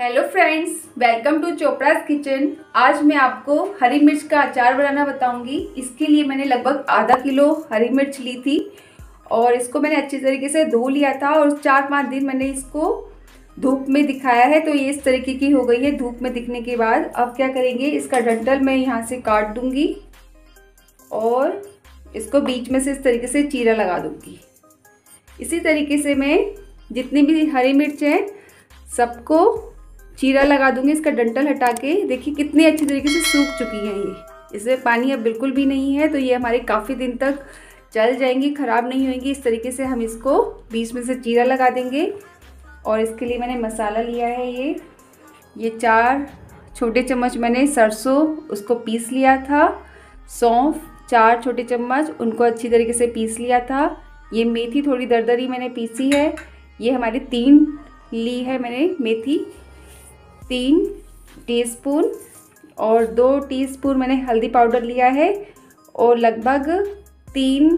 Hello friends, welcome to Chopra's kitchen. आज मैं आपको हरी मिर्च का अचार बनाना बताऊंगी। इसके लिए मैंने लगभग आधा किलो हरी मिर्च ली थी और इसको मैंने अच्छे तरीके से धो लिया था और 4-5 दिन मैंने इसको धूप में दिखाया है, तो ये इस तरीके की हो गई है। धूप में दिखने के बाद अब क्या करेंगे, इसका डंठल मैं यहाँ से काट दूँगी और इसको बीच में से इस तरीके से चीरा लगा दूँगी। इसी तरीके से मैं जितनी भी हरी मिर्च है सबको चीरा लगा दूंगी। इसका डंठल हटा के देखिए कितने अच्छे तरीके से सूख चुकी हैं ये, इसमें पानी अब बिल्कुल भी नहीं है, तो ये हमारे काफ़ी दिन तक चल जाएंगी, ख़राब नहीं होंगी। इस तरीके से हम इसको बीच में से चीरा लगा देंगे। और इसके लिए मैंने मसाला लिया है, ये 4 छोटे चम्मच मैंने सरसों उसको पीस लिया था, सौंफ 4 छोटे चम्मच उनको अच्छी तरीके से पीस लिया था, ये मेथी थोड़ी दरदरी मैंने पीसी है, ये हमारी 3 ली है मैंने मेथी, 3 टीस्पून, और 2 टीस्पून मैंने हल्दी पाउडर लिया है, और लगभग 3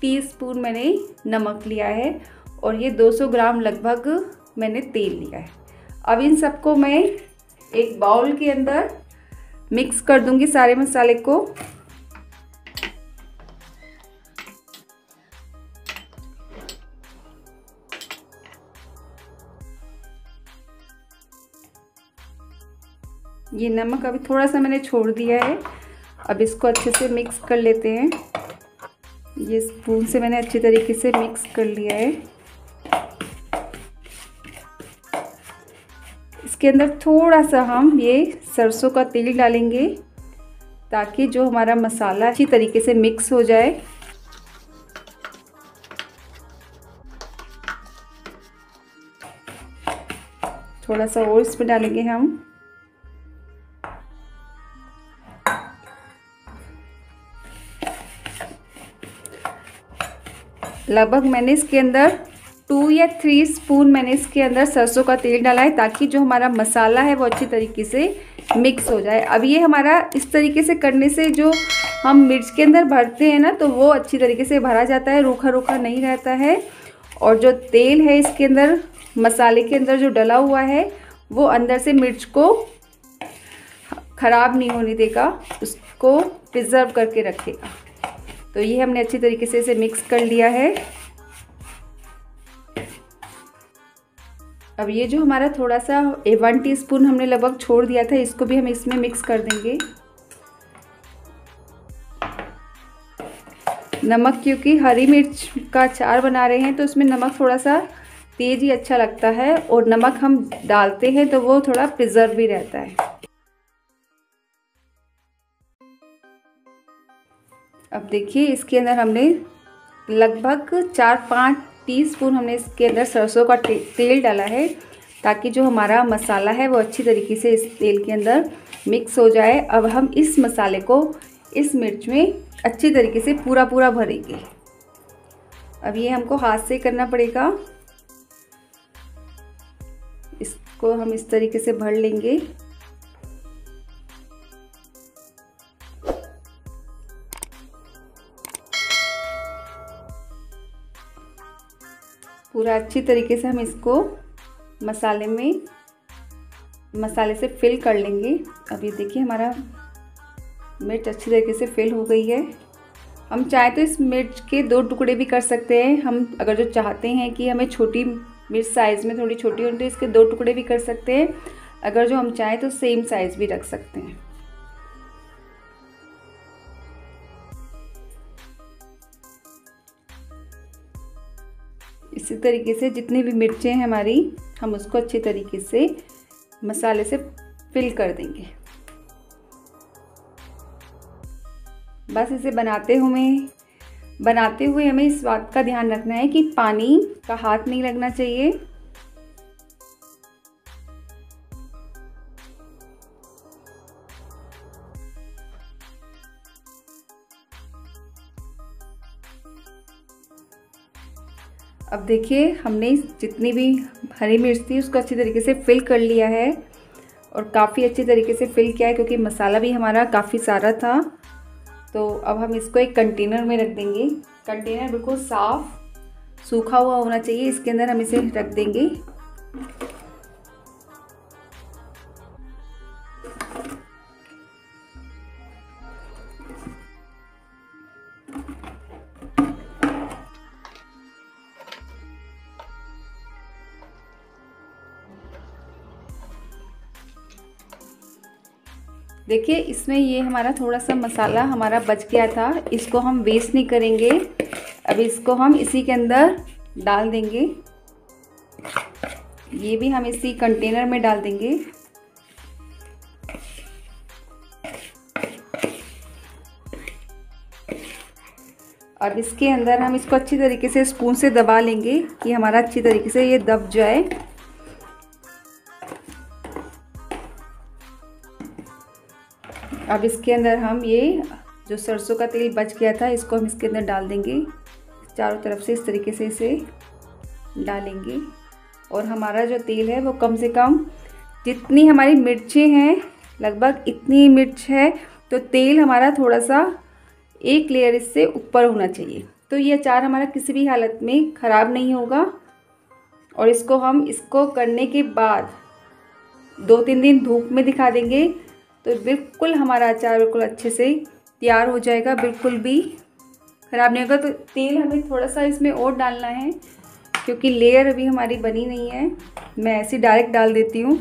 टीस्पून मैंने नमक लिया है, और ये 200 ग्राम लगभग मैंने तेल लिया है। अब इन सबको मैं एक बाउल के अंदर मिक्स कर दूंगी सारे मसाले को। ये नमक अभी थोड़ा सा मैंने छोड़ दिया है, अब इसको अच्छे से मिक्स कर लेते हैं। ये स्पून से मैंने अच्छे तरीके से मिक्स कर लिया है। इसके अंदर थोड़ा सा हम ये सरसों का तेल डालेंगे ताकि जो हमारा मसाला अच्छी तरीके से मिक्स हो जाए। थोड़ा सा और इसमें डालेंगे हम। लगभग मैंने इसके अंदर 2 या 3 स्पून मैंने इसके अंदर सरसों का तेल डाला है ताकि जो हमारा मसाला है वो अच्छी तरीके से मिक्स हो जाए। अब ये हमारा इस तरीके से करने से जो हम मिर्च के अंदर भरते हैं ना, तो वो अच्छी तरीके से भरा जाता है, रूखा रूखा नहीं रहता है, और जो तेल है इसके अंदर मसाले के अंदर जो डला हुआ है वो अंदर से मिर्च को ख़राब नहीं होने देगा, उसको प्रिजर्व करके रखेगा। तो ये हमने अच्छे तरीके से इसे मिक्स कर लिया है। अब ये जो हमारा थोड़ा सा 1 टीस्पून हमने लगभग छोड़ दिया था, इसको भी हम इसमें मिक्स कर देंगे। नमक, क्योंकि हरी मिर्च का अचार बना रहे हैं तो उसमें नमक थोड़ा सा तेज ही अच्छा लगता है, और नमक हम डालते हैं तो वो थोड़ा प्रिजर्व भी रहता है। अब देखिए इसके अंदर हमने लगभग 4-5 टीस्पून हमने इसके अंदर सरसों का तेल डाला है ताकि जो हमारा मसाला है वो अच्छी तरीके से इस तेल के अंदर मिक्स हो जाए। अब हम इस मसाले को इस मिर्च में अच्छी तरीके से पूरा भरेंगे। अब ये हमको हाथ से करना पड़ेगा, इसको हम इस तरीके से भर लेंगे। पूरा अच्छी तरीके से हम इसको मसाले से फिल कर लेंगे। अब ये देखिए हमारा मिर्च अच्छी तरीके से फिल हो गई है। हम चाहे तो इस मिर्च के 2 टुकड़े भी कर सकते हैं। हम अगर जो चाहते हैं कि हमें छोटी मिर्च साइज़ में थोड़ी छोटी हो तो इसके 2 टुकड़े भी कर सकते हैं, अगर जो हम चाहें तो सेम साइज़ भी रख सकते हैं। इसी तरीके से जितनी भी मिर्चें हैं हमारी, हम उसको अच्छे तरीके से मसाले से फिल कर देंगे। बस इसे बनाते हुए हमें इस बात का ध्यान रखना है कि पानी का हाथ नहीं लगना चाहिए। अब देखिए हमने जितनी भी हरी मिर्च थी उसको अच्छी तरीके से फिल कर लिया है, और काफ़ी अच्छे तरीके से फिल किया है क्योंकि मसाला भी हमारा काफ़ी सारा था। तो अब हम इसको एक कंटेनर में रख देंगे। कंटेनर बिल्कुल साफ़ सूखा हुआ होना चाहिए, इसके अंदर हम इसे रख देंगे। देखिए इसमें ये हमारा थोड़ा सा मसाला हमारा बच गया था, इसको हम वेस्ट नहीं करेंगे। अब इसको हम इसी के अंदर डाल देंगे, ये भी हम इसी कंटेनर में डाल देंगे। और इसके अंदर हम इसको अच्छी तरीके से स्पून से दबा लेंगे कि हमारा अच्छी तरीके से ये दब जाए। अब इसके अंदर हम ये जो सरसों का तेल बच गया था इसको हम इसके अंदर डाल देंगे, चारों तरफ से इस तरीके से इसे डालेंगे। और हमारा जो तेल है वो कम से कम जितनी हमारी मिर्चें हैं, लगभग इतनी मिर्च है, तो तेल हमारा थोड़ा सा एक लेयर इससे ऊपर होना चाहिए। तो ये अचार हमारा किसी भी हालत में ख़राब नहीं होगा। और इसको हम इसको करने के बाद 2-3 दिन धूप में दिखा देंगे तो बिल्कुल हमारा अचार बिल्कुल अच्छे से तैयार हो जाएगा, बिल्कुल भी ख़राब नहीं होगा। तो तेल हमें थोड़ा सा इसमें और डालना है क्योंकि लेयर अभी हमारी बनी नहीं है, मैं ऐसे डायरेक्ट डाल देती हूँ।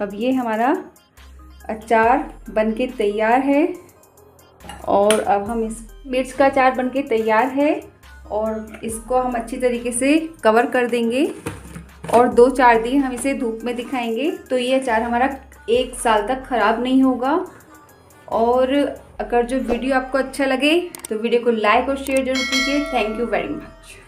अब ये हमारा अचार बनके तैयार है। और अब हम इस मिर्च का अचार बनके तैयार है और इसको हम अच्छी तरीके से कवर कर देंगे और 2-4 दिन हम इसे धूप में दिखाएंगे। तो ये अचार हमारा 1 साल तक ख़राब नहीं होगा। और अगर जो वीडियो आपको अच्छा लगे तो वीडियो को लाइक और शेयर जरूर कीजिए। Thank you very much.